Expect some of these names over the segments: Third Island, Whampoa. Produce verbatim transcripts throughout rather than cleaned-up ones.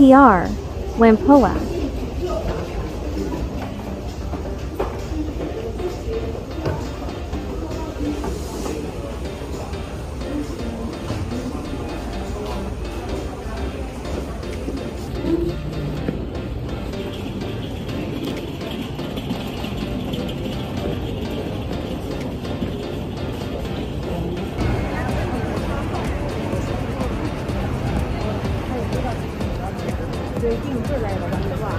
P R, Whampoa. Thank you.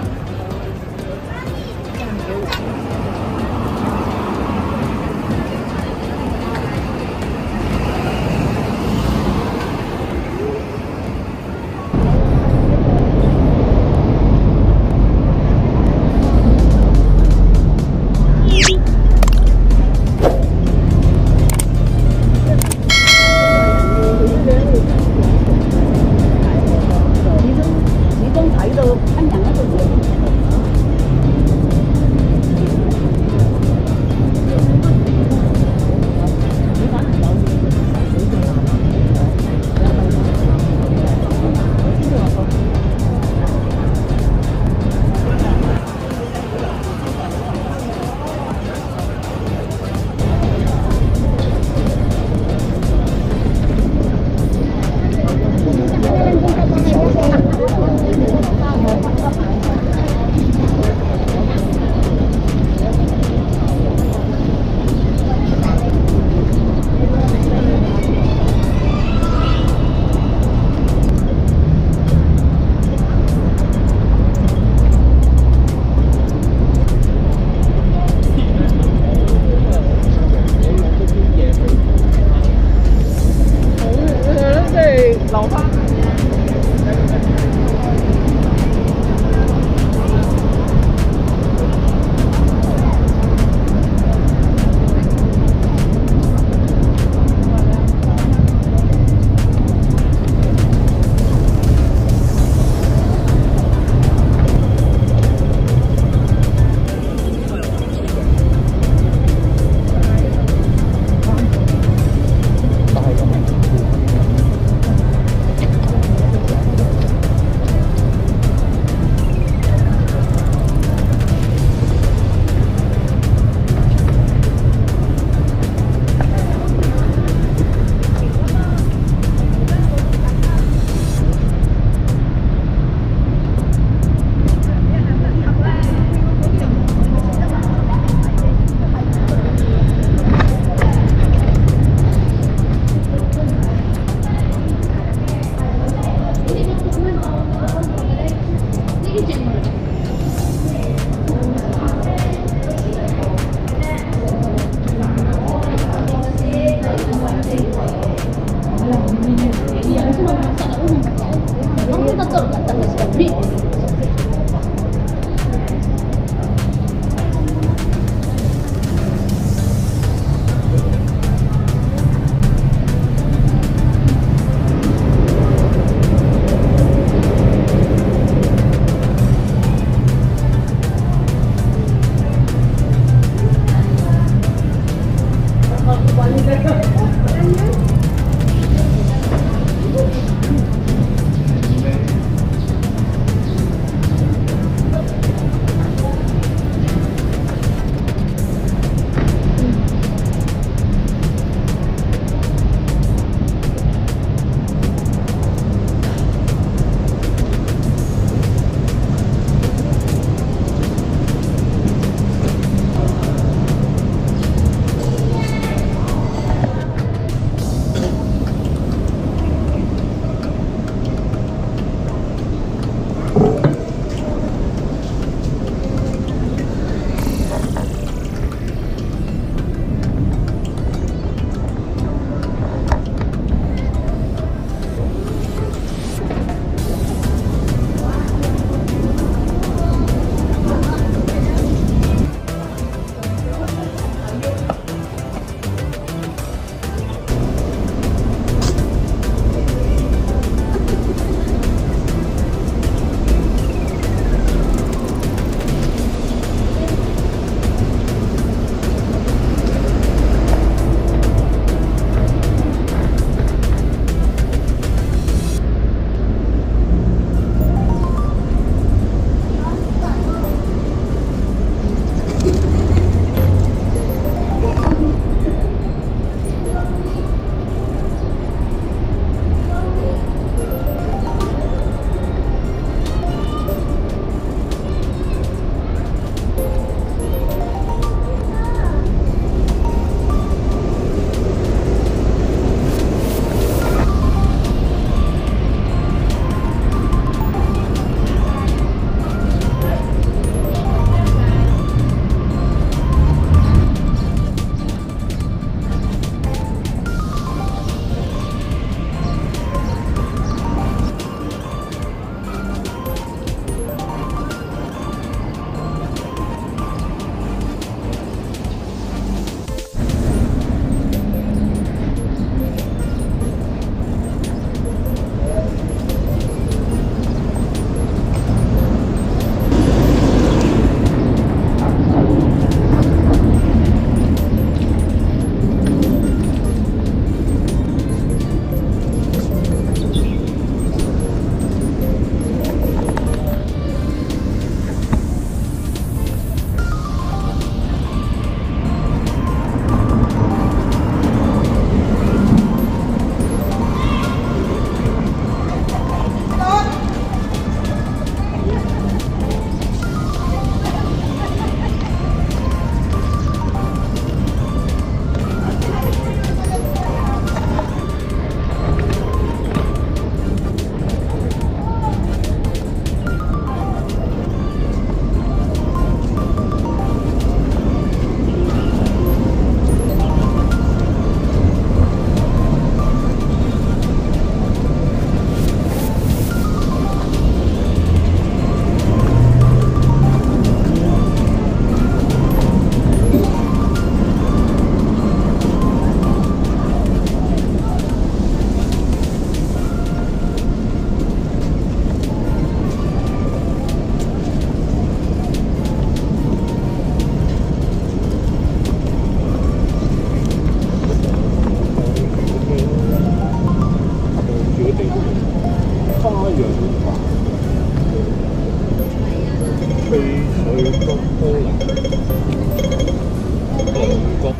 people.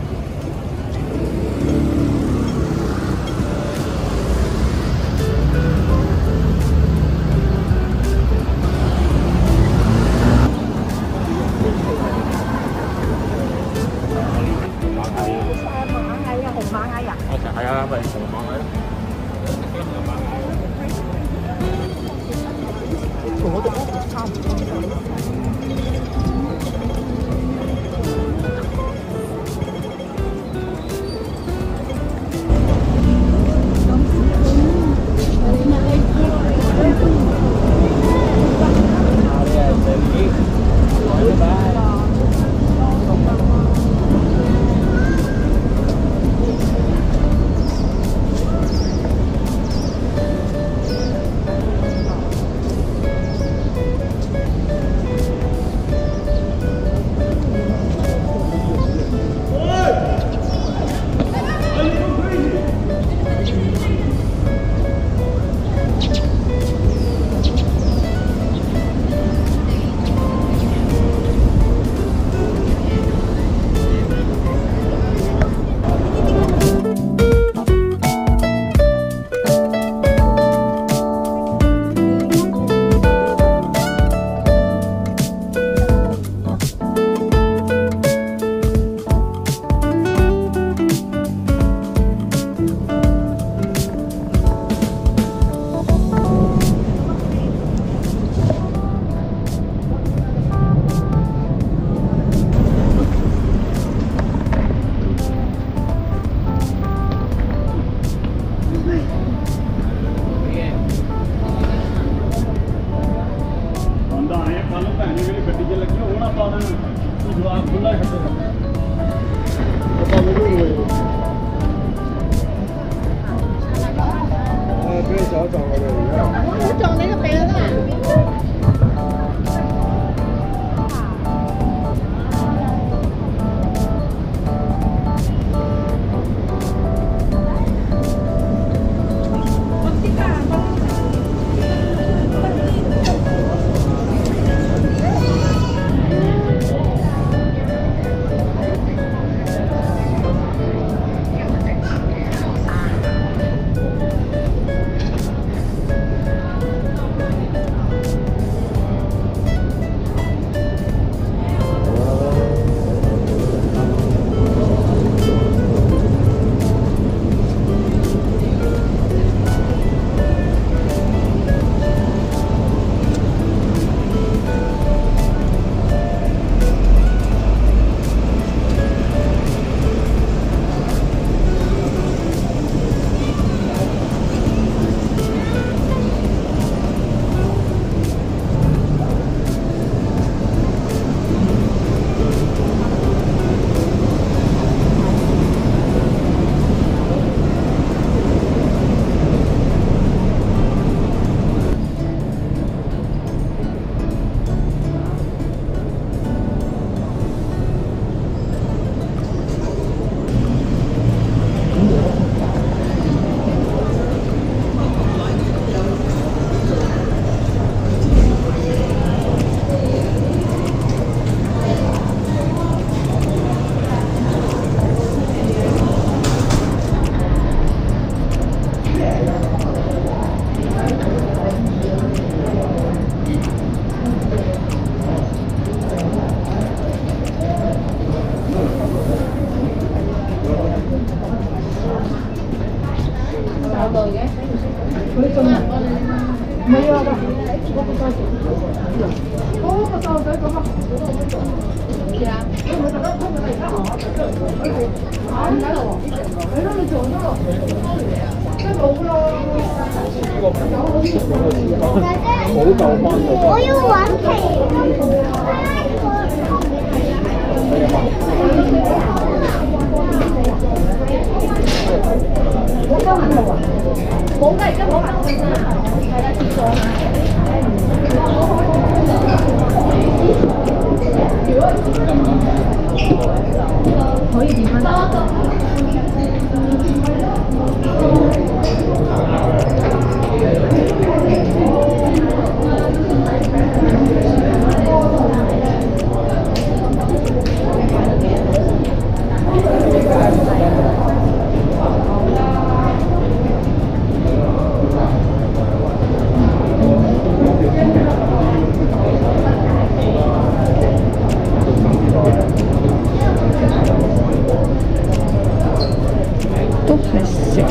Christmas year.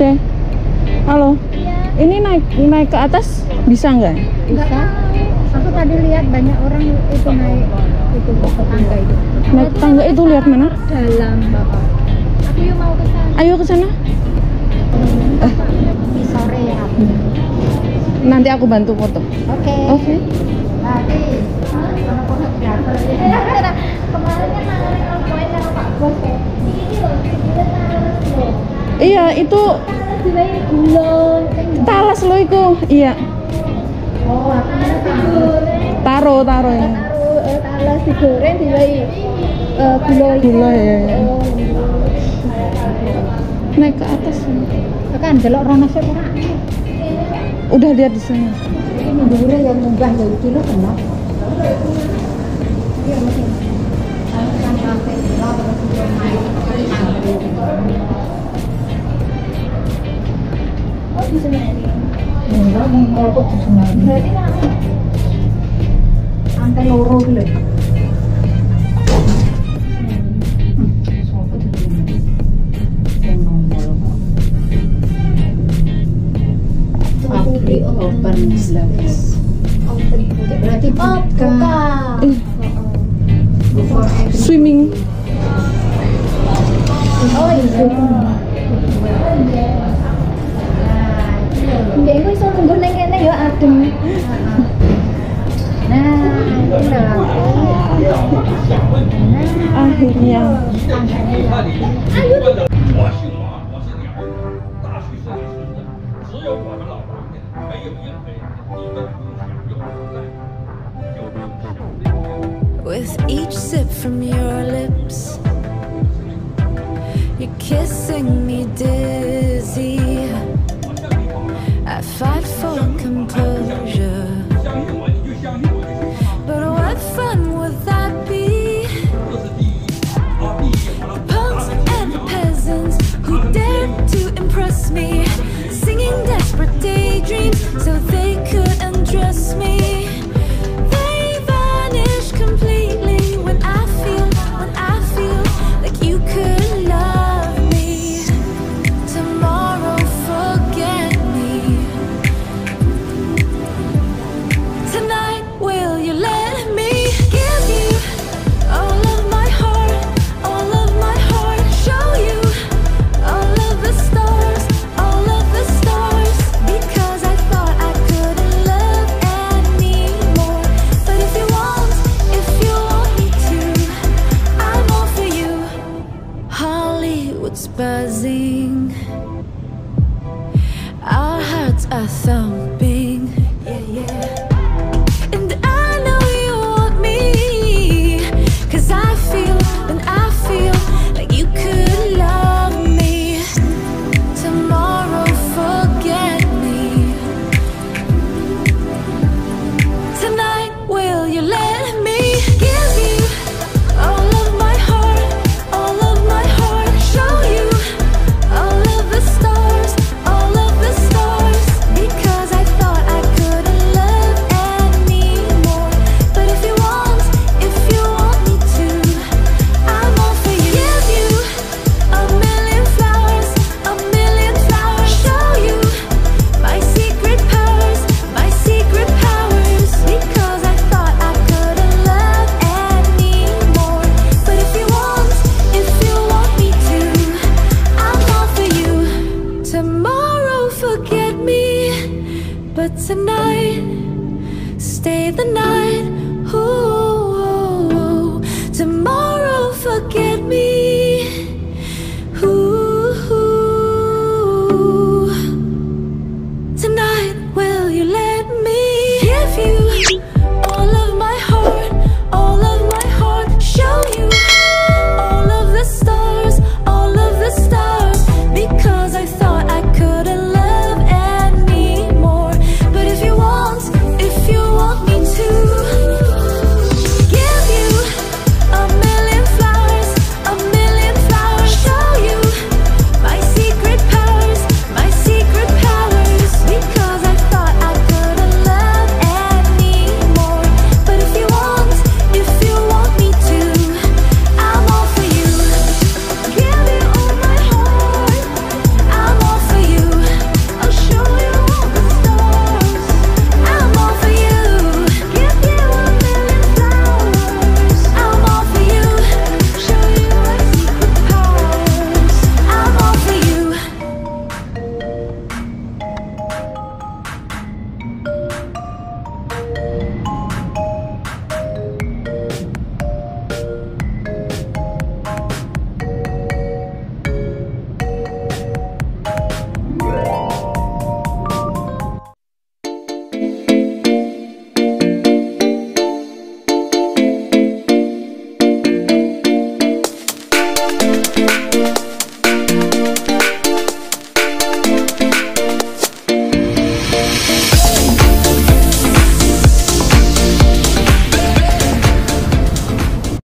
C, halo. Iya. Ini naik naik ke atas bisa nggak? Bisa. Aku tadi lihat banyak orang itu naik itu tangga itu. Naik tangga itu lihat mana? Dalam, Bapak. Aku yuk mau ke sana. Ayo ke sana. Eh. Sore ya. Nanti aku bantu foto. Oke. Okay. Oke. Okay. Tadi sama fotografer. Kemarinnya nanganin orang poin sama Pak Bos. Ini loh, kita talas loh. Iya, itu talas loh itu. Iya. Oh, taro, taro ya. Taro, talas digoreng diwehi. Eh, gula. Gula ya. Naik ke atas. Kan delok ronase ora. Udah lihat di sini. Ini dure yang munggah ya iki lho kena. Iya, mesti. Kan sampai lho terus main kali sampai. Oh, di sini ini. Enggak mongkol kok di sini. Berarti kan antar loro iki lho. Open slabis. Open berarti buka. Swimming. Oh iya. Nggih iku iso nunggu ning kene ya adem. Nah, akhirnya. With each sip from your lips, you're kissing me dizzy. I fight for composure, but what fun would that be? The pumps and the peasants who dared to impress me, singing desperate daydreams so they could undress me. They vanish completely when I feel, when I feel like you could love me. Tomorrow forget me. Tonight will you let me give you all of my heart, all of my heart. Show you all of the stars, all of the stars. Because I thought I couldn't love anymore. But if you want, if you want me to, I'm all for you. Hollywood's buzzing, our hearts are thumping. Yeah, yeah. But tonight, stay the night. Ooh, tomorrow, forget me. Ooh, tonight, will you let me give you?